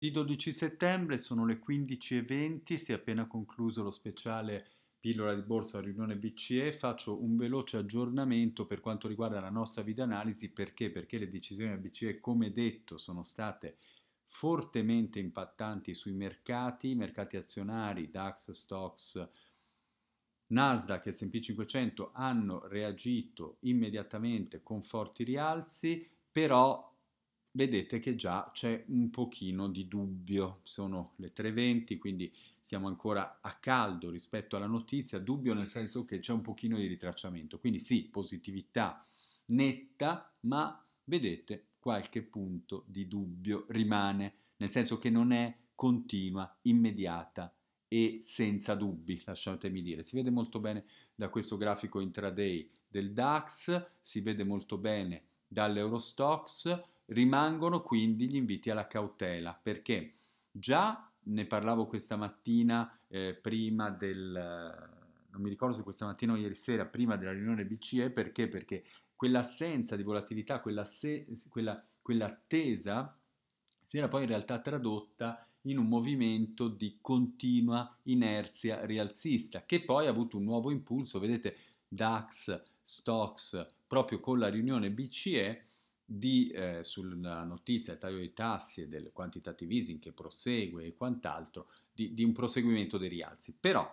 Di 12 settembre sono le 15:20, si è appena concluso lo speciale Pillola di Borsa, riunione BCE. Faccio un veloce aggiornamento per quanto riguarda la nostra video analisi. Perché? Perché le decisioni della BCE, come detto, sono state fortemente impattanti sui mercati azionari. DAX, STOXX, NASDAQ, S&P 500 hanno reagito immediatamente con forti rialzi, però vedete che già c'è un pochino di dubbio. Sono le 3:20, quindi siamo ancora a caldo rispetto alla notizia, dubbio nel senso che c'è un pochino di ritracciamento, quindi sì, positività netta, ma vedete qualche punto di dubbio rimane, nel senso che non è continua, immediata e senza dubbi, lasciatemi dire. Si vede molto bene da questo grafico intraday del DAX, si vede molto bene dall'Eurostoxx. Rimangono quindi gli inviti alla cautela, perché già ne parlavo questa mattina, prima del, non mi ricordo se questa mattina o ieri sera, prima della riunione BCE, perché quell'assenza di volatilità, quell'attesa si era poi in realtà tradotta in un movimento di continua inerzia rialzista, che poi ha avuto un nuovo impulso, vedete DAX, STOXX, proprio con la riunione BCE, sulla notizia del taglio dei tassi e del quantitative easing che prosegue e quant'altro, di un proseguimento dei rialzi. Però,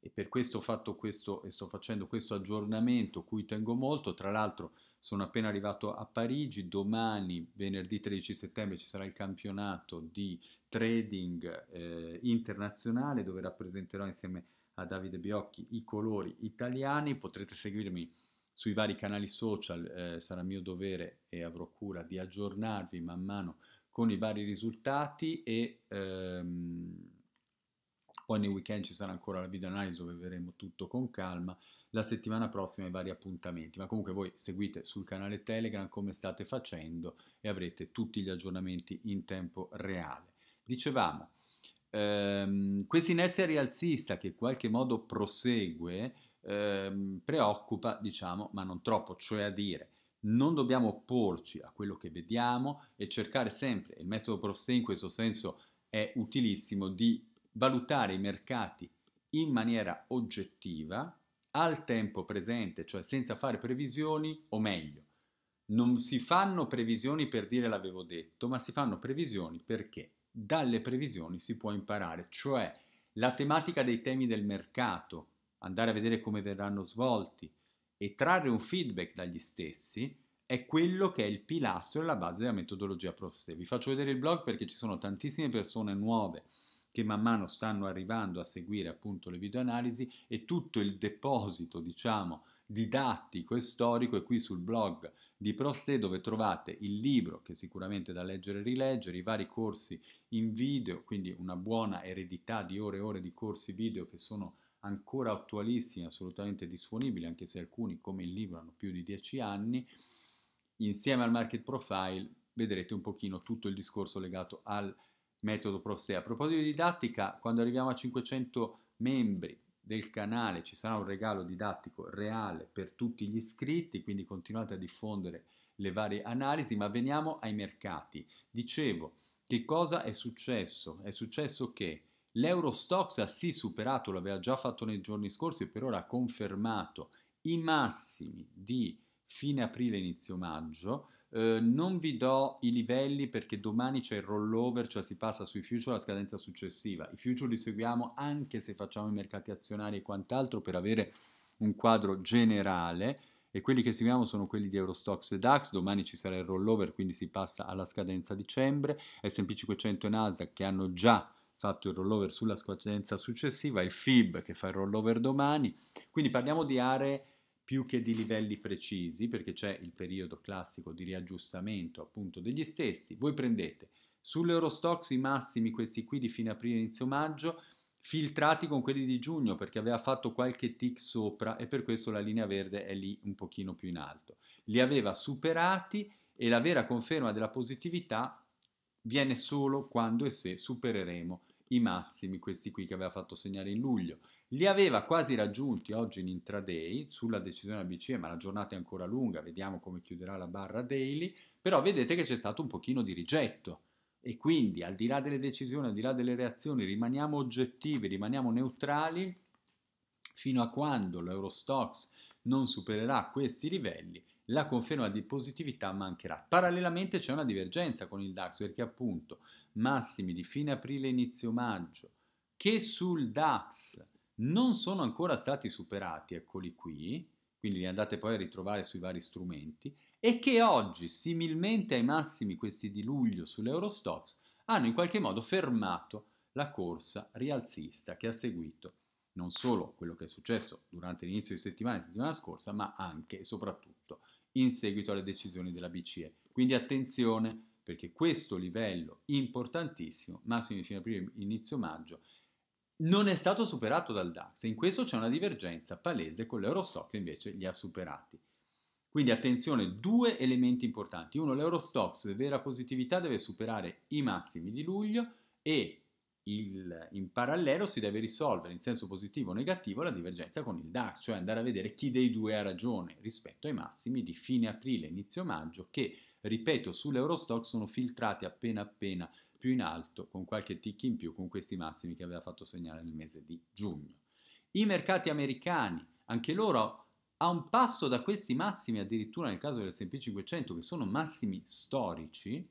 e per questo ho fatto questo e sto facendo questo aggiornamento cui tengo molto, tra l'altro sono appena arrivato a Parigi, domani venerdì 13 settembre ci sarà il campionato di trading internazionale, dove rappresenterò insieme a Davide Biocchi i colori italiani. Potrete seguirmi sui vari canali social, sarà mio dovere e avrò cura di aggiornarvi man mano con i vari risultati, e poi nel weekend ci sarà ancora la videoanalisi dove vedremo tutto con calma, la settimana prossima i vari appuntamenti, ma comunque voi seguite sul canale Telegram come state facendo e avrete tutti gli aggiornamenti in tempo reale. Dicevamo, questa inerzia rialzista che in qualche modo prosegue preoccupa, diciamo, ma non troppo, cioè a dire non dobbiamo opporci a quello che vediamo e cercare sempre, il metodo ProfSte in questo senso è utilissimo, di valutare i mercati in maniera oggettiva al tempo presente, cioè senza fare previsioni, o meglio non si fanno previsioni per dire l'avevo detto, ma si fanno previsioni perché dalle previsioni si può imparare, cioè la tematica dei temi del mercato, andare a vedere come verranno svolti e trarre un feedback dagli stessi è quello che è il pilastro e la base della metodologia ProfSte. Vi faccio vedere il blog perché ci sono tantissime persone nuove che man mano stanno arrivando a seguire appunto le videoanalisi, e tutto il deposito, diciamo, didattico e storico è qui sul blog di ProfSte, dove trovate il libro che è sicuramente da leggere e rileggere, i vari corsi in video, quindi una buona eredità di ore e ore di corsi video che sono ancora attualissimi, assolutamente disponibili, anche se alcuni come il libro hanno più di 10 anni, insieme al Market Profile vedrete un pochino tutto il discorso legato al metodo ProfSte. A proposito di didattica, quando arriviamo a 500 membri del canale ci sarà un regalo didattico reale per tutti gli iscritti, quindi continuate a diffondere le varie analisi. Ma veniamo ai mercati. Dicevo, che cosa è successo? È successo che l'Eurostoxx ha sì superato, l'aveva già fatto nei giorni scorsi e per ora ha confermato i massimi di fine aprile inizio maggio. Non vi do i livelli perché domani c'è il rollover, cioè si passa sui future alla scadenza successiva. I future li seguiamo anche se facciamo i mercati azionari e quant'altro per avere un quadro generale, e quelli che seguiamo sono quelli di Eurostoxx e DAX. Domani ci sarà il rollover, quindi si passa alla scadenza dicembre. S&P 500 e Nasdaq che hanno già fatto il rollover sulla scadenza successiva, il FIB che fa il rollover domani, quindi parliamo di aree più che di livelli precisi, perché c'è il periodo classico di riaggiustamento appunto degli stessi. Voi prendete sull'Eurostoxx i massimi, questi qui di fine aprile inizio maggio, filtrati con quelli di giugno perché aveva fatto qualche tick sopra e per questo la linea verde è lì un pochino più in alto, li aveva superati, e la vera conferma della positività viene solo quando e se supereremo i massimi, questi qui che aveva fatto segnare in luglio. Li aveva quasi raggiunti oggi in intraday sulla decisione della BCE, ma la giornata è ancora lunga, vediamo come chiuderà la barra daily, però vedete che c'è stato un pochino di rigetto, E quindi, al di là delle decisioni, al di là delle reazioni, rimaniamo oggettivi, rimaniamo neutrali fino a quando l'Eurostoxx non supererà questi livelli. La conferma di positività mancherà. Parallelamente c'è una divergenza con il DAX, perché appunto massimi di fine aprile e inizio maggio che sul DAX non sono ancora stati superati, eccoli qui, quindi li andate poi a ritrovare sui vari strumenti, e che oggi, similmente ai massimi questi di luglio sull'Eurostoxx, hanno in qualche modo fermato la corsa rialzista che ha seguito non solo quello che è successo durante l'inizio di settimana scorsa, ma anche e soprattutto in seguito alle decisioni della BCE. Quindi attenzione, perché questo livello importantissimo, massimo di fine aprile, inizio maggio, non è stato superato dal DAX. In questo c'è una divergenza palese con l'Eurostoxx che invece li ha superati. Quindi attenzione, due elementi importanti. Uno, l'Eurostoxx vera positività deve superare i massimi di luglio e in parallelo si deve risolvere in senso positivo o negativo la divergenza con il DAX, cioè andare a vedere chi dei due ha ragione rispetto ai massimi di fine aprile, inizio maggio, che, ripeto, sull'Eurostoxx sono filtrati appena più in alto, con qualche tick in più, con questi massimi che aveva fatto segnare nel mese di giugno. I mercati americani, anche loro a un passo da questi massimi, addirittura nel caso dell'S&P 500, che sono massimi storici,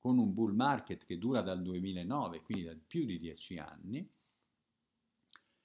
con un bull market che dura dal 2009, quindi da più di 10 anni,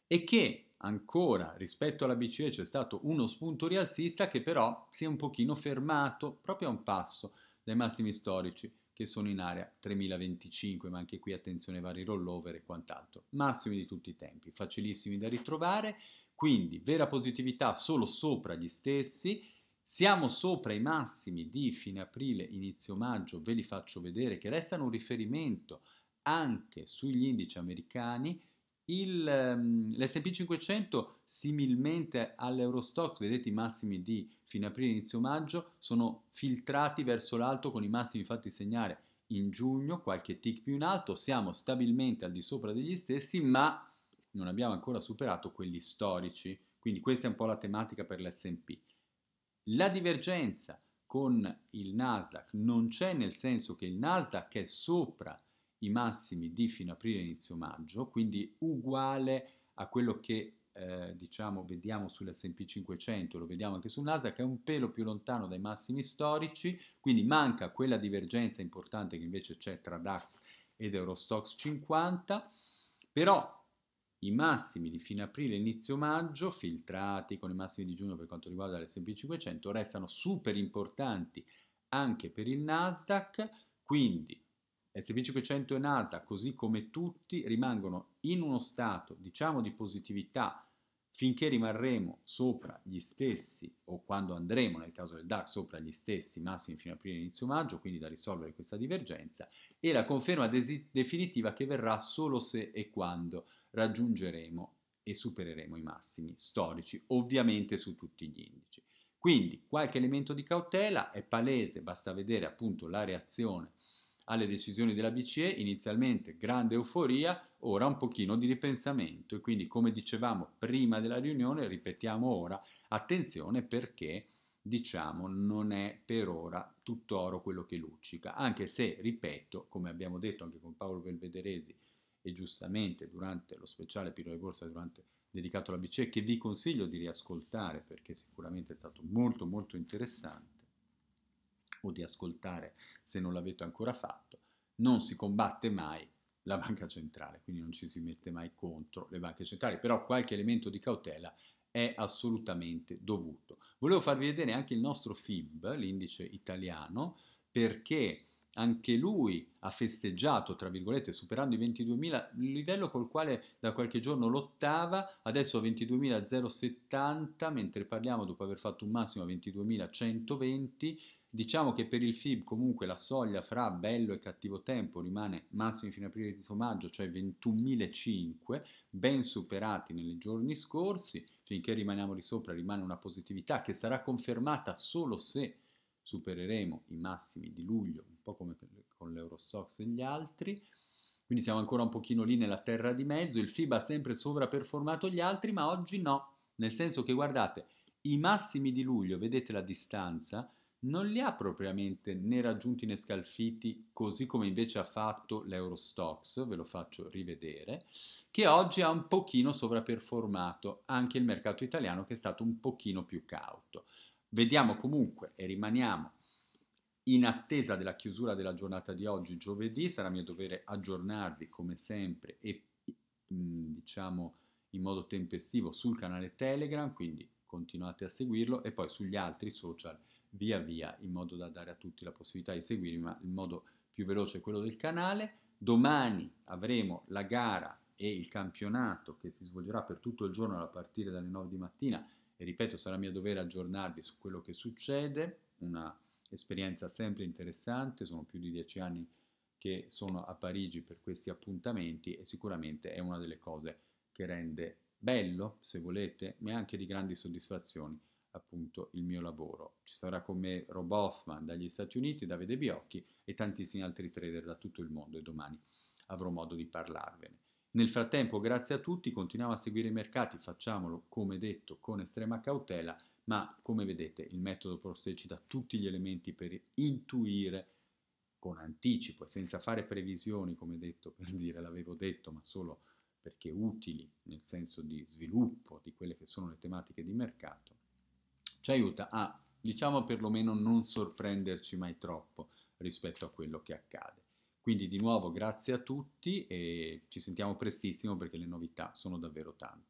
e che ancora rispetto alla BCE c'è stato uno spunto rialzista che però si è un pochino fermato proprio a un passo dai massimi storici che sono in area 3025, ma anche qui attenzione vari rollover e quant'altro. Massimi di tutti i tempi, facilissimi da ritrovare, quindi vera positività solo sopra gli stessi. Siamo sopra i massimi di fine aprile, inizio maggio, ve li faccio vedere, che restano un riferimento anche sugli indici americani. L'S&P 500, similmente all'Eurostoxx, vedete i massimi di fine aprile, inizio maggio, sono filtrati verso l'alto con i massimi fatti segnare in giugno, qualche tick più in alto, siamo stabilmente al di sopra degli stessi, ma non abbiamo ancora superato quelli storici, quindi questa è un po' la tematica per l'S&P. La divergenza con il Nasdaq non c'è, nel senso che il Nasdaq è sopra i massimi di fine aprile inizio maggio, quindi uguale a quello che vediamo sull'S&P 500, lo vediamo anche sul Nasdaq, è un pelo più lontano dai massimi storici, quindi manca quella divergenza importante che invece c'è tra DAX ed Eurostoxx 50, però i massimi di fine aprile e inizio maggio, filtrati con i massimi di giugno per quanto riguarda l'S&P 500, restano super importanti anche per il Nasdaq, quindi S&P 500 e Nasdaq, così come tutti, rimangono in uno stato, diciamo, di positività finché rimarremo sopra gli stessi, o quando andremo, nel caso del DAX, sopra gli stessi massimi fino a aprile e inizio maggio, quindi da risolvere questa divergenza, e la conferma definitiva che verrà solo se e quando raggiungeremo e supereremo i massimi storici, ovviamente su tutti gli indici. Quindi qualche elemento di cautela è palese, basta vedere appunto la reazione alle decisioni della BCE, inizialmente grande euforia, ora un pochino di ripensamento, e quindi, come dicevamo prima della riunione, ripetiamo ora, attenzione, perché diciamo non è per ora tutto oro quello che luccica, anche se, ripeto, come abbiamo detto anche con Paolo Belvederesi, e giustamente durante lo speciale Pillole Borsa dedicato alla BCE, che vi consiglio di riascoltare perché sicuramente è stato molto interessante, o di ascoltare se non l'avete ancora fatto, non si combatte mai la banca centrale, quindi non ci si mette mai contro le banche centrali, però qualche elemento di cautela è assolutamente dovuto. Volevo farvi vedere anche il nostro FIB, l'indice italiano, perché anche lui ha festeggiato, tra virgolette, superando i 22.000, il livello col quale da qualche giorno lottava, adesso a 22.070, mentre parliamo dopo aver fatto un massimo a 22.120, diciamo che per il FIB comunque la soglia fra bello e cattivo tempo rimane massimo fino a aprile di maggio, cioè 21.005, ben superati nei giorni scorsi, finché rimaniamo lì sopra rimane una positività che sarà confermata solo se supereremo i massimi di luglio, un po' come con l'Eurostoxx e gli altri, quindi siamo ancora un pochino lì nella terra di mezzo. Il FIB ha sempre sovraperformato gli altri, ma oggi no, nel senso che, guardate, i massimi di luglio, vedete la distanza, non li ha propriamente né raggiunti né scalfiti, così come invece ha fatto l'Eurostoxx, ve lo faccio rivedere, che oggi ha un pochino sovraperformato anche il mercato italiano, che è stato un pochino più cauto. Vediamo comunque e rimaniamo in attesa della chiusura della giornata di oggi, giovedì. Sarà mio dovere aggiornarvi come sempre e diciamo in modo tempestivo sul canale Telegram, quindi continuate a seguirlo, e poi sugli altri social via via, in modo da dare a tutti la possibilità di seguirmi, ma il modo più veloce è quello del canale. Domani avremo la gara e il campionato che si svolgerà per tutto il giorno a partire dalle 9 di mattina e, ripeto, sarà mio dovere aggiornarvi su quello che succede. Una esperienza sempre interessante, sono più di 10 anni che sono a Parigi per questi appuntamenti e sicuramente è una delle cose che rende bello, se volete, ma anche di grandi soddisfazioni, appunto, il mio lavoro. Ci sarà con me Rob Hoffman dagli Stati Uniti, Davide Biocchi e tantissimi altri trader da tutto il mondo, e domani avrò modo di parlarvene. Nel frattempo, grazie a tutti, continuiamo a seguire i mercati, facciamolo, come detto, con estrema cautela, ma come vedete il metodo ProfSte ci dà tutti gli elementi per intuire con anticipo e senza fare previsioni, come detto, per dire, l'avevo detto, ma solo perché utili nel senso di sviluppo di quelle che sono le tematiche di mercato, ci aiuta a, diciamo, perlomeno non sorprenderci mai troppo rispetto a quello che accade. Quindi di nuovo grazie a tutti e ci sentiamo prestissimo perché le novità sono davvero tante.